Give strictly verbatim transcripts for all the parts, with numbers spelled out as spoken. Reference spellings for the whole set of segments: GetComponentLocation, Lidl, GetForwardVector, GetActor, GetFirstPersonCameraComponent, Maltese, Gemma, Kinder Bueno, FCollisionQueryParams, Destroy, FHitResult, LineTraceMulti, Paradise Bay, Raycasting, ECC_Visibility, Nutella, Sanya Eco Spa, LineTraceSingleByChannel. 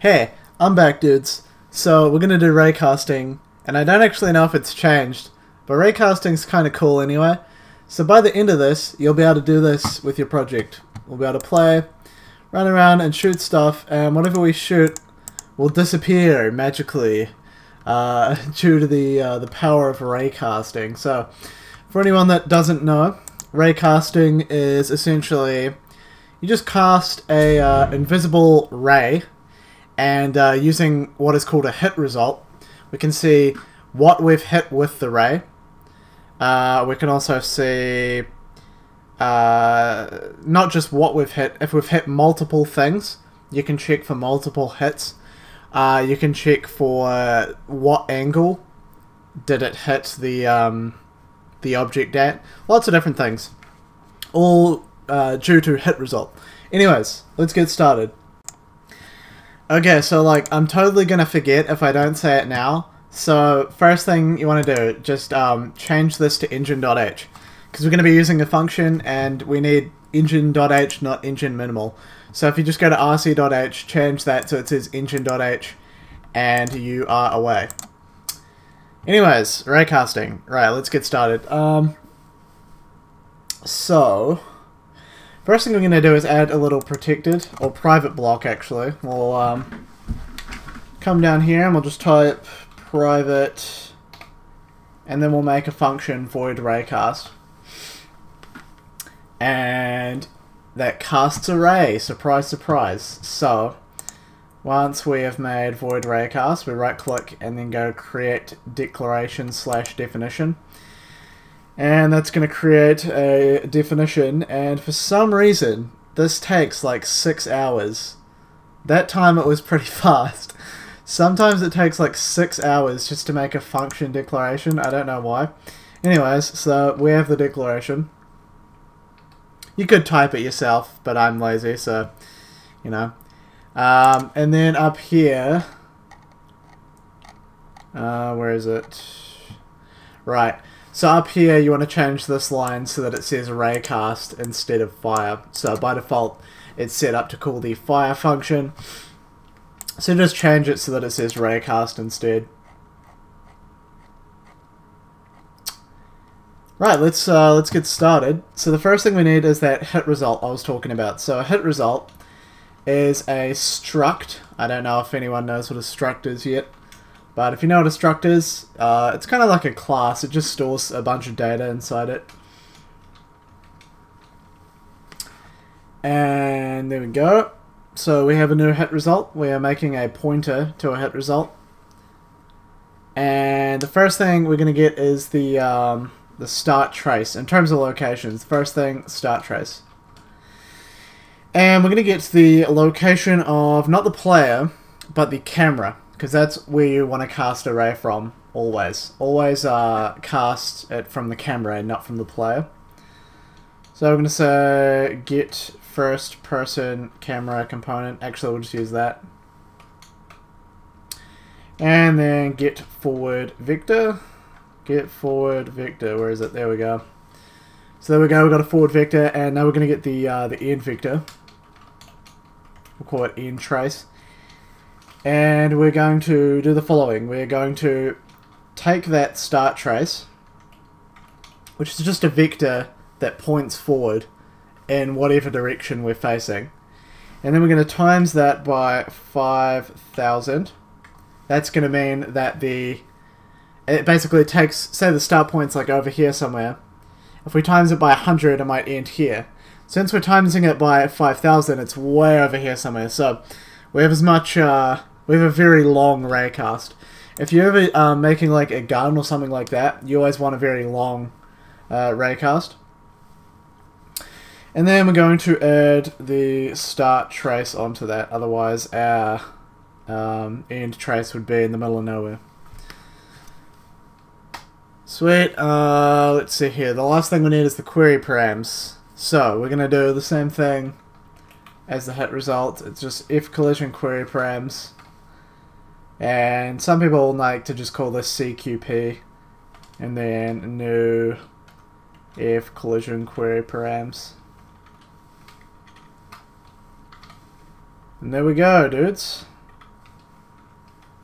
Hey, I'm back, dudes. So we're gonna do raycasting, and I don't actually know if it's changed, but raycasting's kinda cool anyway. So by the end of this, you'll be able to do this with your project. We'll be able to play, run around and shoot stuff, and whatever we shoot will disappear magically uh, due to the, uh, the power of raycasting. So for anyone that doesn't know, raycasting is essentially you just cast a uh, invisible ray, and uh, using what is called a hit result, we can see what we've hit with the ray. Uh, we can also see uh, not just what we've hit. If we've hit multiple things, you can check for multiple hits. Uh, you can check for what angle did it hit the um, the object at. Lots of different things, all uh, due to hit result. Anyways, let's get started. Okay, so like I'm totally gonna forget if I don't say it now. So first thing you want to do, just um, change this to engine.h, because we're gonna be using a function and we need engine.h, not engine minimal. So if you just go to rc.h, change that so it says engine.h, and you are away. Anyways, raycasting. Right, let's get started. Um, so. First thing we're going to do is add a little protected, or private block actually. We'll um, come down here and we'll just type private, and then we'll make a function void raycast. And that casts a ray, surprise surprise. So once we have made void raycast, we right click and then go create declaration slash definition. And that's going to create a definition, and for some reason this takes like six hours. That time it was pretty fast. Sometimes it takes like six hours just to make a function declaration. I don't know why. Anyways, so we have the declaration. You could type it yourself, but I'm lazy, so you know. Um, and then up here, uh, where is it? Right. So up here you want to change this line so that it says raycast instead of fire. So by default it's set up to call the fire function. So just change it so that it says raycast instead. Right, let's uh, let's get started. So the first thing we need is that hit result I was talking about. So a hit result is a struct. I don't know if anyone knows what a struct is yet. But if you know what a struct is, uh, it's kind of like a class. It just stores a bunch of data inside it. And there we go. So we have a new hit result. We are making a pointer to a hit result. And the first thing we're going to get is the, um, the start trace. In terms of locations, first thing, start trace. And we're going to get the location of, not the player, but the camera. Because that's where you want to cast a ray from, always. Always uh, cast it from the camera and not from the player. So I'm going to say get first person camera component. Actually, we'll just use that. And then get forward vector. Get forward vector. Where is it? There we go. So there we go. We've got a forward vector, and now we're going to get the uh, the end vector. We'll call it end trace. And we're going to do the following. We're going to take that start trace, which is just a vector that points forward in whatever direction we're facing. And then we're going to times that by five thousand. That's going to mean that the... It basically takes... Say the start point's like over here somewhere. If we times it by one hundred, it might end here. Since we're timesing it by five thousand, it's way over here somewhere. So we have as much... Uh, We have a very long raycast. If you're ever uh, making like a gun or something like that, you always want a very long uh, raycast. And then we're going to add the start trace onto that, otherwise our um, end trace would be in the middle of nowhere. Sweet, uh, let's see here. The last thing we need is the query params. So we're going to do the same thing as the hit result. It's just FCollisionQueryParams. And some people like to just call this C Q P, and then new if collision query params. And there we go, dudes.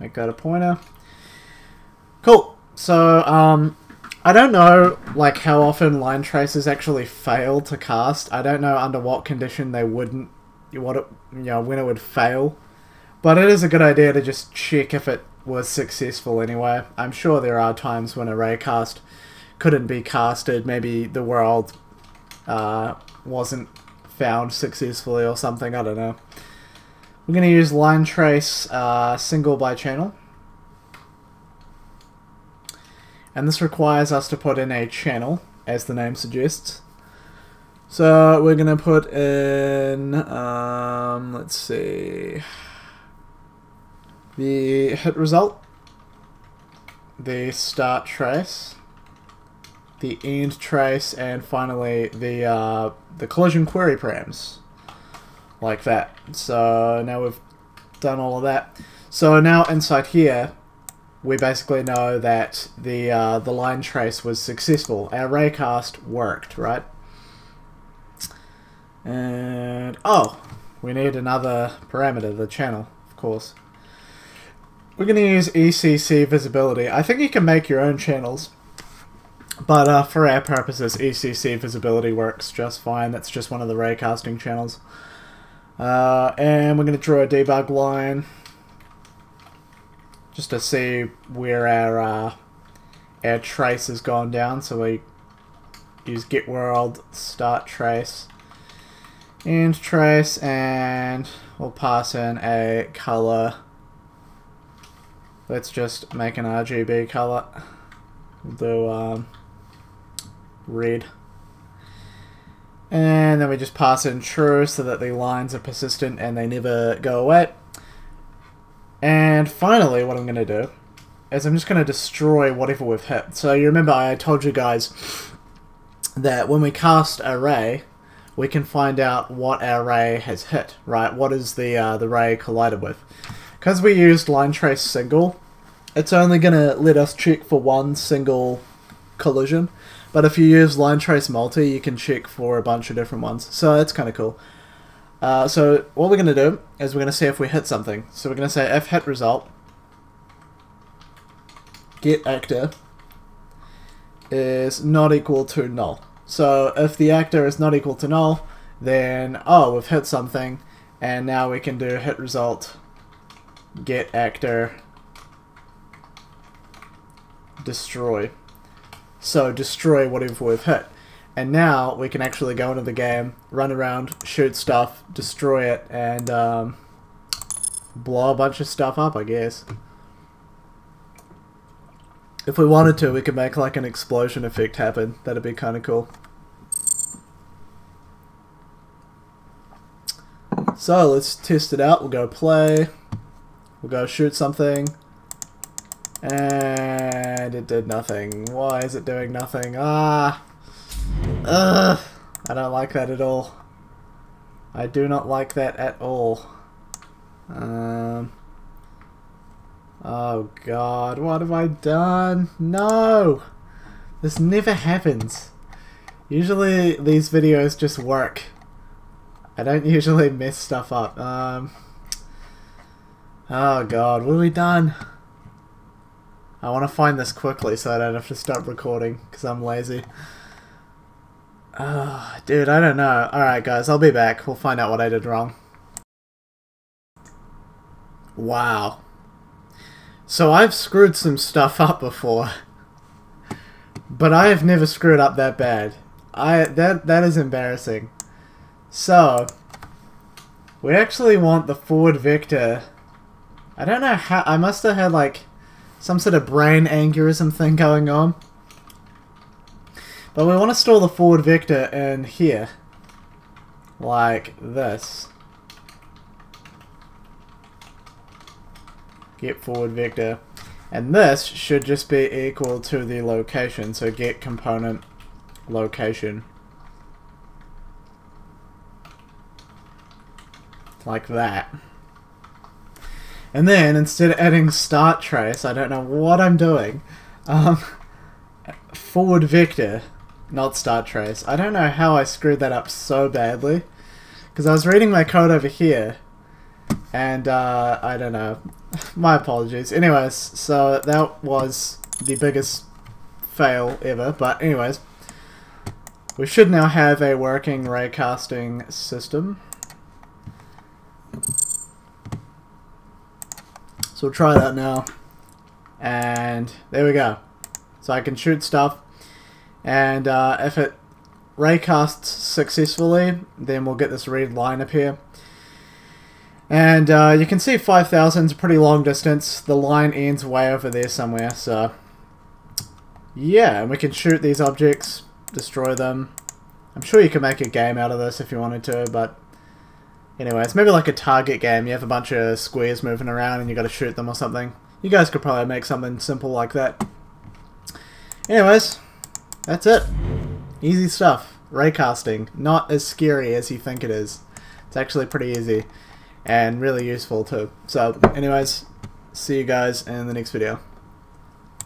Make that a pointer. Cool. So, um, I don't know, like, how often line traces actually fail to cast. I don't know under what condition they wouldn't, what it, you know, when it would fail. But it is a good idea to just check if it was successful anyway. I'm sure there are times when a raycast couldn't be casted. Maybe the world uh, wasn't found successfully or something. I don't know. We're going to use line trace uh, single by channel. And this requires us to put in a channel, as the name suggests. So we're going to put in, um, let's see, the hit result, the start trace, the end trace, and finally the uh, the collision query params, like that. So now we've done all of that. So now inside here, we basically know that the uh, the line trace was successful. Our raycast worked, right? And oh, we need another parameter, the channel, of course. We're going to use E C C Visibility. I think you can make your own channels, but uh, for our purposes, E C C Visibility works just fine. That's just one of the raycasting channels. Uh, and we're going to draw a debug line, just to see where our uh, our trace has gone down. So we use get world start trace, end trace, and we'll pass in a color. Let's just make an R G B color. We'll do um, red, and then we just pass in true so that the lines are persistent and they never go away. And finally, what I'm going to do is I'm just going to destroy whatever we've hit. So you remember I told you guys that when we cast a ray, we can find out what our ray has hit, right? What is the uh, the ray collided with? Because we used line trace single, it's only going to let us check for one single collision. But if you use line trace multi, you can check for a bunch of different ones. So that's kind of cool. Uh, so what we're going to do is we're going to see if we hit something. So we're going to say if hit result get actor is not equal to null. So if the actor is not equal to null, then oh, we've hit something, and now we can do hit result get actor destroy. So destroy whatever we've hit. And now we can actually go into the game, run around, shoot stuff, destroy it, and um, blow a bunch of stuff up, I guess. If we wanted to, we could make like an explosion effect happen. That'd be kind of cool. So let's test it out. We'll go play. We'll go shoot something. And it did nothing. Why is it doing nothing? Ah! Ugh, I don't like that at all. I do not like that at all. Um, oh god, what have I done? No! This never happens. Usually these videos just work. I don't usually mess stuff up. Um, oh god, what have we done? I want to find this quickly so I don't have to stop recording because I'm lazy. Uh, dude, I don't know. Alright guys, I'll be back. We'll find out what I did wrong. Wow. So I've screwed some stuff up before. But I have never screwed up that bad. I that that is embarrassing. So we actually want the forward vector. I don't know how, I must have had like some sort of brain aneurysm thing going on. But we want to store the forward vector in here, like this. Get forward vector, and this should just be equal to the location. So get component location, like that. And then instead of adding start trace, I don't know what I'm doing. Um, forward vector. Not start trace. I don't know how I screwed that up so badly, because I was reading my code over here, and uh, I don't know. My apologies. Anyways, so that was the biggest fail ever, but anyways, we should now have a working raycasting system. So we'll try that now, and there we go. So I can shoot stuff, and uh, if it raycasts successfully, then we'll get this red line up here. And uh, you can see five thousand is a pretty long distance. The line ends way over there somewhere, so yeah, and we can shoot these objects, destroy them. I'm sure you can make a game out of this if you wanted to, but anyway, it's maybe like a target game. You have a bunch of squares moving around and you got to shoot them or something. You guys could probably make something simple like that. Anyways, that's it. Easy stuff. Raycasting. Not as scary as you think it is. It's actually pretty easy and really useful too. So anyways, see you guys in the next video.